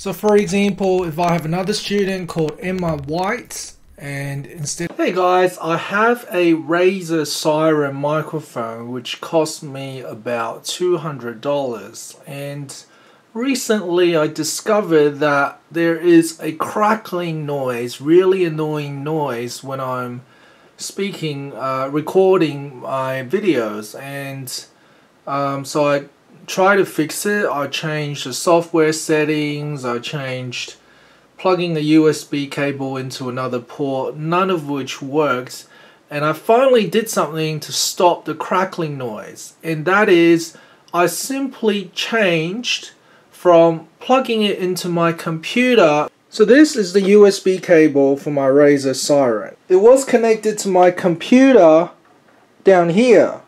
So for example, if I have another student called Emma White, and instead... Hey guys, I have a Razer Seiren microphone which cost me about $200, and recently I discovered that there is a crackling noise, really annoying noise, when I'm speaking, recording my videos. And so I tried to fix it. I changed the software settings, I changed plugging a USB cable into another port, none of which worked, and I finally did something to stop the crackling noise, and that is I simply changed from plugging it into my computer. So this is the USB cable for my Razer Seiren. It was connected to my computer down here.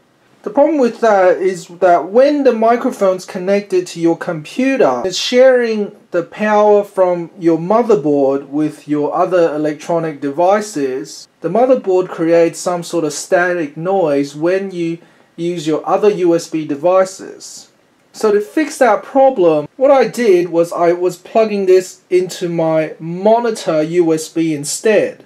The problem with that is that when the microphone's connected to your computer, it's sharing the power from your motherboard with your other electronic devices. The motherboard creates some sort of static noise when you use your other USB devices. So to fix that problem, what I did was I was plugging this into my monitor USB instead.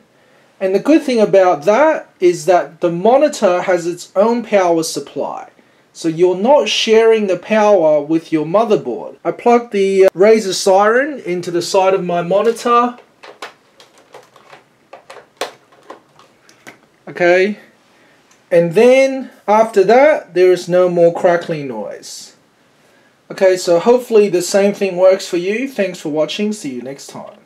And the good thing about that is that the monitor has its own power supply, so you're not sharing the power with your motherboard. I plugged the Razer Seiren into the side of my monitor. Okay, and then after that there is no more crackling noise. Okay, so hopefully the same thing works for you. Thanks for watching, see you next time.